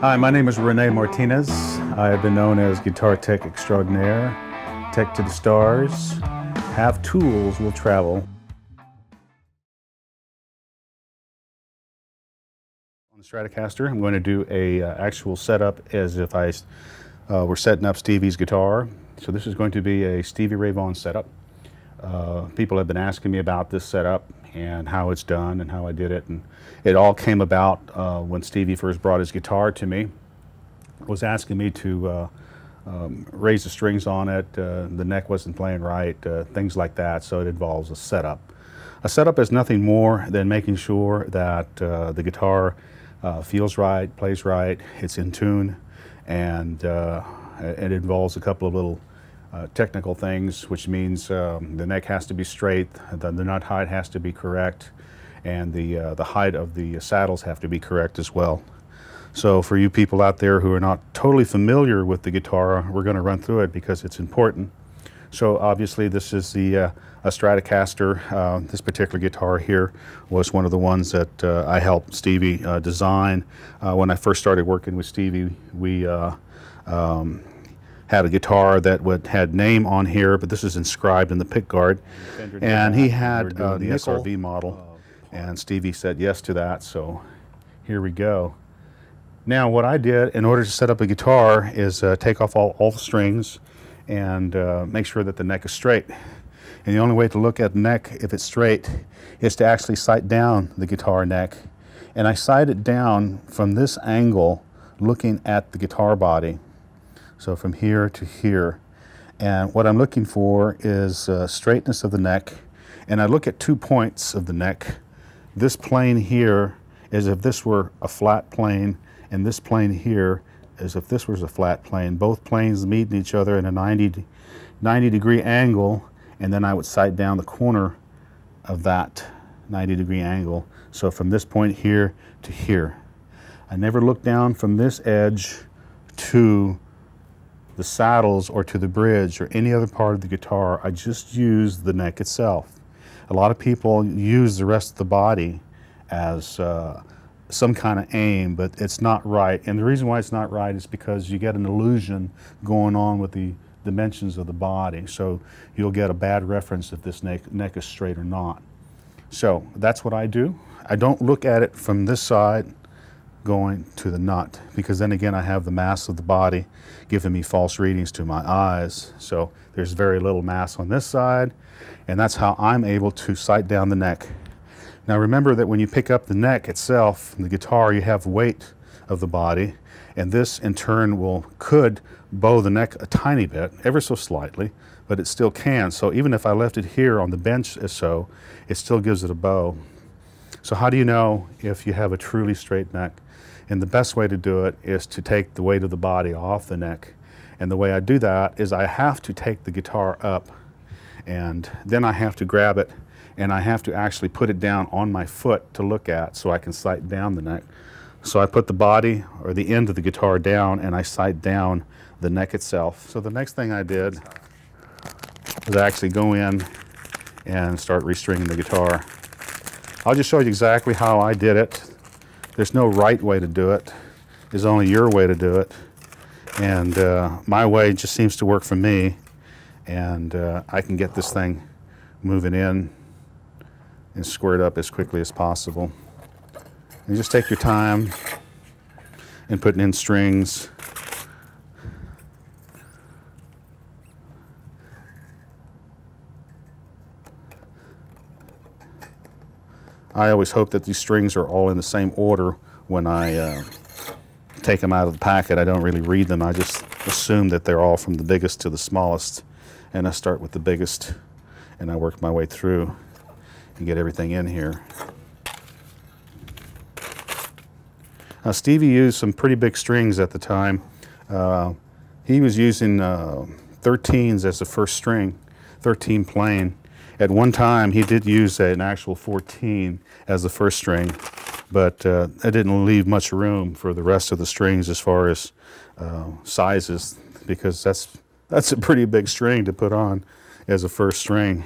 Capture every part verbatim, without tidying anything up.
Hi, my name is René Martinez. I have been known as guitar tech extraordinaire, tech to the stars. Have tools will travel. On the Stratocaster, I'm going to do a uh, actual setup as if I uh, were setting up Stevie's guitar. So this is going to be a Stevie Ray Vaughan setup. Uh, people have been asking me about this setup and how it's done and how I did it, and it all came about uh, when Stevie first brought his guitar to me. Was asking me to uh, um, raise the strings on it, uh, the neck wasn't playing right, uh, things like that, so it involves a setup. A setup is nothing more than making sure that uh, the guitar uh, feels right, plays right, it's in tune, and uh, it involves a couple of little Uh, technical things, which means um, the neck has to be straight, the, the nut height has to be correct, and the, uh, the height of the saddles have to be correct as well. So for you people out there who are not totally familiar with the guitar, we're going to run through it because it's important. So obviously this is the uh, a Stratocaster. Uh, this particular guitar here was one of the ones that uh, I helped Stevie uh, design. Uh, when I first started working with Stevie, we uh, um, had a guitar that would, had name on here, but this is inscribed in the pickguard. And he had uh, the S R V model, and Stevie said yes to that, so here we go. Now what I did in order to set up a guitar is uh, take off all, all the strings and uh, make sure that the neck is straight. And the only way to look at the neck, if it's straight, is to actually sight down the guitar neck. And I sight it down from this angle, looking at the guitar body. So from here to here, and what I'm looking for is uh, straightness of the neck, and I look at two points of the neck. This plane here is if this were a flat plane, and this plane here is if this was a flat plane. Both planes meet each other in a ninety, ninety degree angle, and then I would sight down the corner of that ninety degree angle. So from this point here to here. I never look down from this edge to the saddles or to the bridge or any other part of the guitar. I just use the neck itself. A lot of people use the rest of the body as uh, some kind of aim, but it's not right. And the reason why it's not right is because you get an illusion going on with the dimensions of the body. So you'll get a bad reference if this neck, neck is straight or not. So that's what I do. I don't look at it from this side going to the nut, because then again I have the mass of the body giving me false readings to my eyes. So there's very little mass on this side, and that's how I'm able to sight down the neck. Now remember that when you pick up the neck itself, the guitar, you have weight of the body, and this in turn will could bow the neck a tiny bit, ever so slightly, but it still can. So even if I left it here on the bench or so, it still gives it a bow. So how do you know if you have a truly straight neck? And the best way to do it is to take the weight of the body off the neck. And the way I do that is I have to take the guitar up, and then I have to grab it, and I have to actually put it down on my foot to look at so I can sight down the neck. So I put the body or the end of the guitar down, and I sight down the neck itself. So the next thing I did was actually go in and start restringing the guitar. I'll just show you exactly how I did it. There's no right way to do it. There's only your way to do it. And uh, my way just seems to work for me. And uh, I can get this thing moving in and squared up as quickly as possible. And just take your time and putting in strings. I always hope that these strings are all in the same order when I uh, take them out of the packet. I don't really read them. I just assume that they're all from the biggest to the smallest. And I start with the biggest, and I work my way through and get everything in here. Now, Stevie used some pretty big strings at the time. Uh, he was using uh, thirteens as the first string, thirteen plain. At one time, he did use an actual fourteen as the first string, but uh, it didn't leave much room for the rest of the strings as far as uh, sizes, because that's, that's a pretty big string to put on as a first string.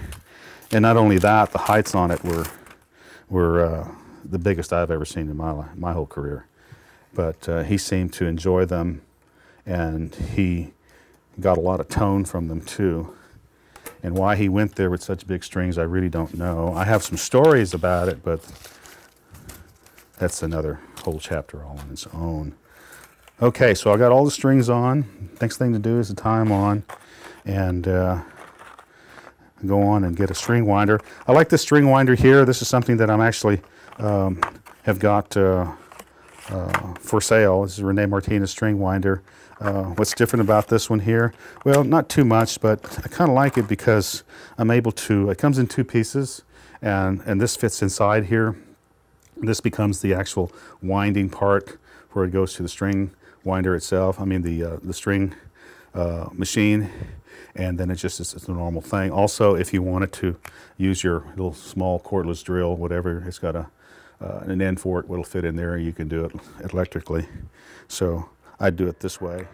And not only that, the heights on it were, were uh, the biggest I've ever seen in my, my whole career. but uh, he seemed to enjoy them, and he got a lot of tone from them too. And why he went there with such big strings, I really don't know. I have some stories about it, but that's another whole chapter all on its own. Okay, so I got all the strings on. Next thing to do is to tie them on and uh, go on and get a string winder. I like this string winder here. This is something that I'm actually um, have got uh, uh, for sale. This is René Martinez string winder. Uh, what's different about this one here? Well, not too much, but I kind of like it because I'm able to, it comes in two pieces, and, and this fits inside here. This becomes the actual winding part where it goes to the string winder itself, I mean the, uh, the string uh, machine, and then it just is it's a normal thing. Also, if you wanted to use your little small cordless drill, whatever, it's got a, uh, an end for it, it'll fit in there, you can do it electrically. So I'd do it this way.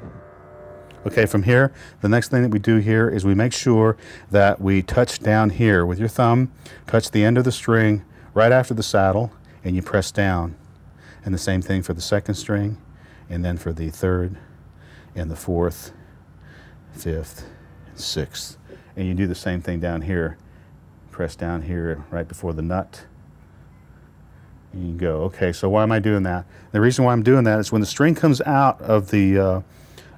Okay, from here, the next thing that we do here is we make sure that we touch down here with your thumb, touch the end of the string right after the saddle, and you press down. And the same thing for the second string, and then for the third, and the fourth, fifth, and sixth. And you do the same thing down here. Press down here right before the nut. And you go, okay, so why am I doing that? The reason why I'm doing that is when the string comes out of the, uh,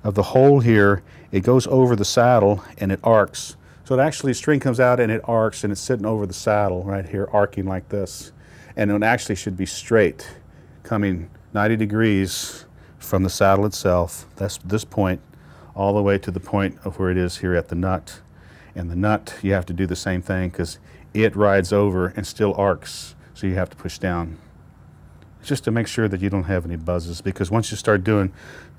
of the hole here, it goes over the saddle and it arcs. So it actually, string comes out and it arcs and it's sitting over the saddle right here, arcing like this. And it actually should be straight, coming ninety degrees from the saddle itself. That's this point all the way to the point of where it is here at the nut. And the nut, you have to do the same thing because it rides over and still arcs. So you have to push down just to make sure that you don't have any buzzes, because once you start doing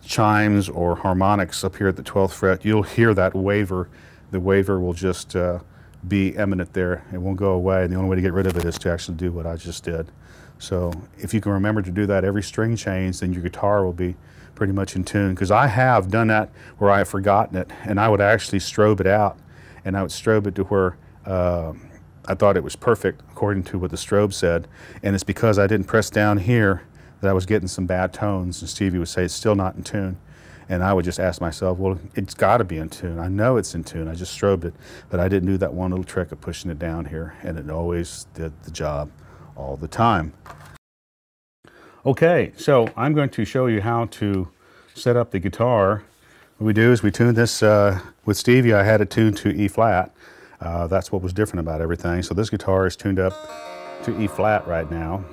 chimes or harmonics up here at the twelfth fret, you'll hear that waver. The waver will just uh, be eminent there. It won't go away. And the only way to get rid of it is to actually do what I just did. So if you can remember to do that every string change, then your guitar will be pretty much in tune. Because I have done that where I have forgotten it, and I would actually strobe it out, and I would strobe it to where uh, I thought it was perfect according to what the strobe said, and it's because I didn't press down here that I was getting some bad tones, and Stevie would say it's still not in tune, and I would just ask myself, well, it's got to be in tune. I know it's in tune. I just strobed it, but I didn't do that one little trick of pushing it down here, and it always did the job all the time. Okay, so I'm going to show you how to set up the guitar. What we do is we tune this, uh, with Stevie I had it tuned to E flat. Uh, that's what was different about everything. So this guitar is tuned up to E flat right now.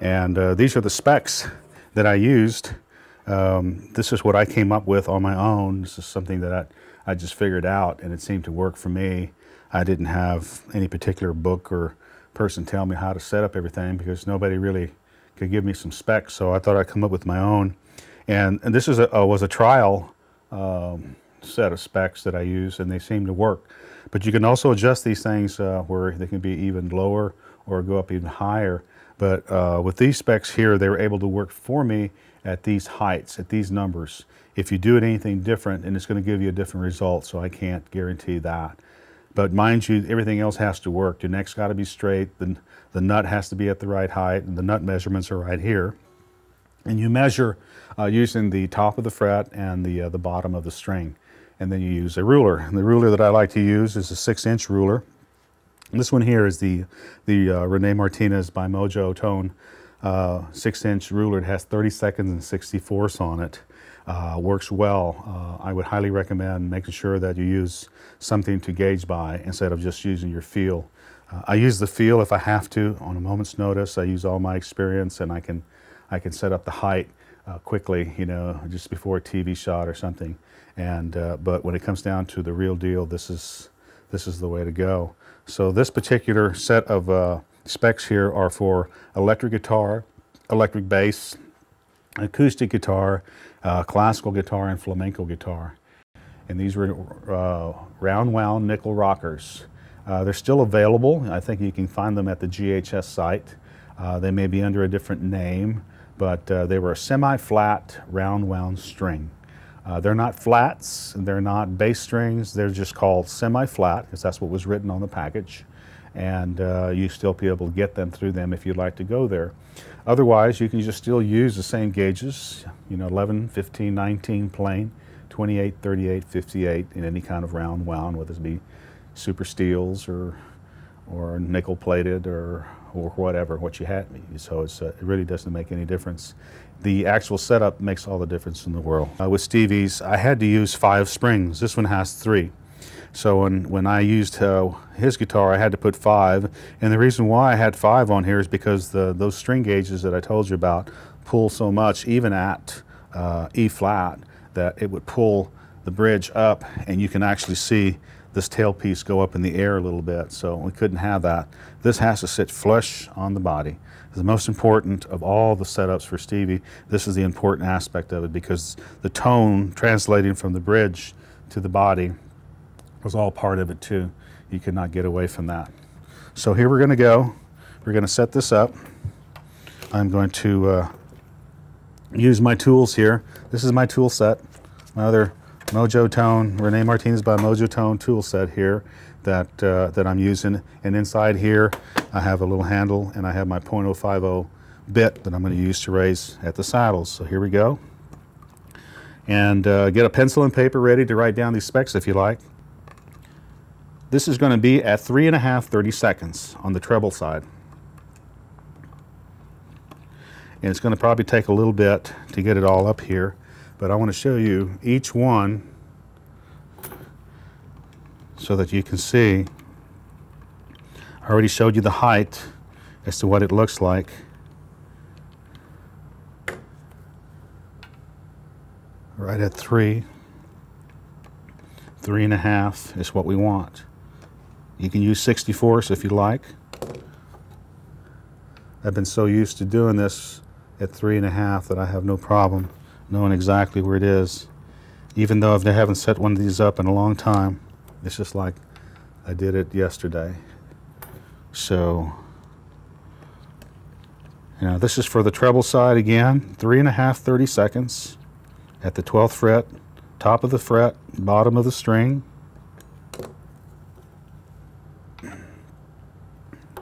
And uh, these are the specs that I used. Um, this is what I came up with on my own. This is something that I, I just figured out, and it seemed to work for me. I didn't have any particular book or person tell me how to set up everything because nobody really could give me some specs. So I thought I'd come up with my own. And, and this is a, uh, was a trial um, set of specs that I used, and they seem to work. But you can also adjust these things uh, where they can be even lower or go up even higher. But uh, with these specs here, they were able to work for me at these heights, at these numbers. If you do it anything different, and it's going to give you a different result, so I can't guarantee that. But mind you, everything else has to work. Your neck's got to be straight, the, the nut has to be at the right height, and the nut measurements are right here. And you measure uh, using the top of the fret and the, uh, the bottom of the string. And then you use a ruler. And the ruler that I like to use is a six inch ruler. And this one here is the, the uh, René Martinez by Mojo Tone uh, six inch ruler. It has thirty seconds and sixty-fourths on it. Uh, works well. Uh, I would highly recommend making sure that you use something to gauge by instead of just using your feel. Uh, I use the feel if I have to on a moment's notice. I use all my experience, and I can, I can set up the height Uh, quickly, you know, just before a T V shot or something. And uh, but when it comes down to the real deal, this is this is the way to go. So this particular set of uh, specs here are for electric guitar, electric bass, acoustic guitar, uh, classical guitar, and flamenco guitar. And these were uh, round wound nickel rockers. Uh, they're still available. I think you can find them at the G H S site. Uh, they may be under a different name, but uh, they were a semi-flat round wound string. Uh, they're not flats, they're not bass strings, they're just called semi-flat because that's what was written on the package. and uh, you still be able to get them through them if you'd like to go there. Otherwise, you can just still use the same gauges, you know, eleven, fifteen, nineteen plain, twenty-eight, thirty-eight, fifty-eight in any kind of round wound, whether it be super steels or or nickel plated or or whatever, what you had me. So it's, uh, it really doesn't make any difference. The actual setup makes all the difference in the world. Uh, with Stevie's, I had to use five springs. This one has three. So when, when I used uh, his guitar, I had to put five. And the reason why I had five on here is because the, those string gauges that I told you about pull so much, even at uh, E-flat, that it would pull the bridge up, and you can actually see this tailpiece go up in the air a little bit, so we couldn't have that. This has to sit flush on the body. It's the most important of all the setups for Stevie. This is the important aspect of it, because the tone translating from the bridge to the body was all part of it too. You could not get away from that. So here we're gonna go. We're gonna set this up. I'm going to uh, use my tools here. This is my tool set, my other Mojo Tone, René Martinez by Mojo Tone tool set here that, uh, that I'm using. And inside here, I have a little handle, and I have my point oh five oh bit that I'm going to use to raise at the saddles. So here we go. And uh, get a pencil and paper ready to write down these specs if you like. This is going to be at three and a half thirty seconds on the treble side. And it's going to probably take a little bit to get it all up here. But I want to show you each one so that you can see. I already showed you the height as to what it looks like. Right at three, three and a half is what we want. You can use sixty-fours if you like. I've been so used to doing this at three and a half that I have no problem knowing exactly where it is. Even though I haven't set one of these up in a long time, it's just like I did it yesterday. So, you know, this is for the treble side again, three and a half, thirty seconds at the twelfth fret, top of the fret, bottom of the string.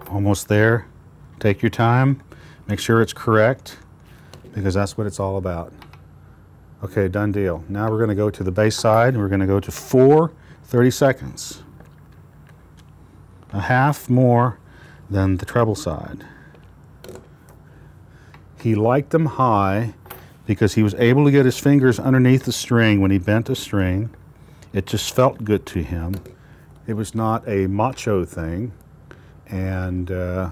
Almost there. Take your time, make sure it's correct, because that's what it's all about. Okay, done deal. Now we're going to go to the bass side, and we're going to go to four thirty-seconds. A half more than the treble side. He liked them high because he was able to get his fingers underneath the string when he bent a string. It just felt good to him. It was not a macho thing, and uh,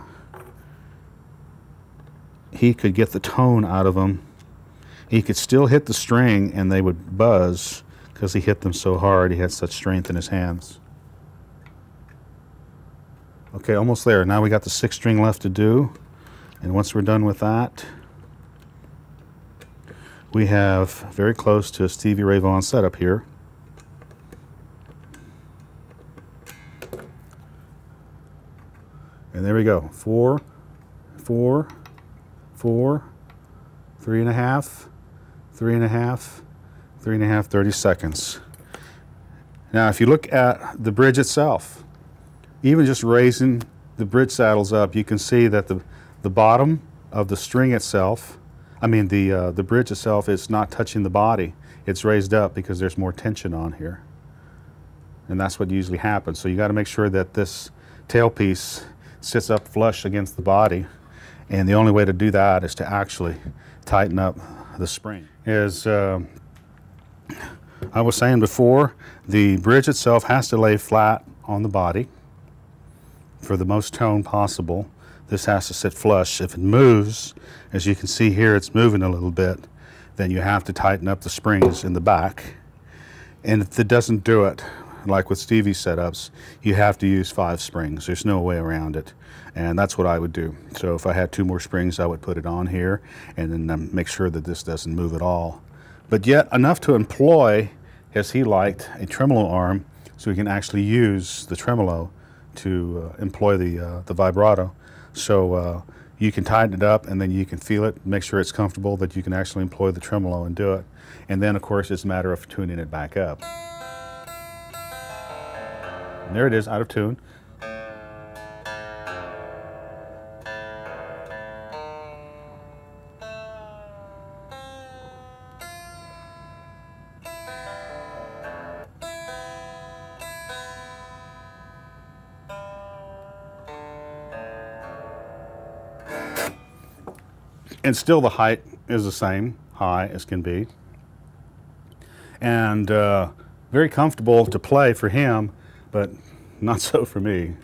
he could get the tone out of them. He could still hit the string and they would buzz because he hit them so hard. He had such strength in his hands. Okay, almost there. Now we got the sixth string left to do. And once we're done with that, we have very close to a Stevie Ray Vaughan setup here. And there we go. Four, four, four, three and a half. Three and a half, three and a half, thirty seconds. Now, if you look at the bridge itself, even just raising the bridge saddles up, you can see that the, the bottom of the string itself, I mean, the, uh, the bridge itself is not touching the body. It's raised up because there's more tension on here. And that's what usually happens. So you got to make sure that this tailpiece sits up flush against the body. And the only way to do that is to actually tighten up the spring. As uh, I was saying before, the bridge itself has to lay flat on the body for the most tone possible. This has to sit flush. If it moves, as you can see here, it's moving a little bit, then you have to tighten up the springs in the back. And if it doesn't do it, like with Stevie's setups, you have to use five springs. There's no way around it. And that's what I would do. So if I had two more springs, I would put it on here and then um, make sure that this doesn't move at all. But yet enough to employ, as he liked, a tremolo arm, so we can actually use the tremolo to uh, employ the, uh, the vibrato. So uh, you can tighten it up and then you can feel it, make sure it's comfortable, that you can actually employ the tremolo and do it. And then of course it's a matter of tuning it back up. And there it is, out of tune. and still the height is the same, high as can be. And uh, very comfortable to play for him, but not so for me.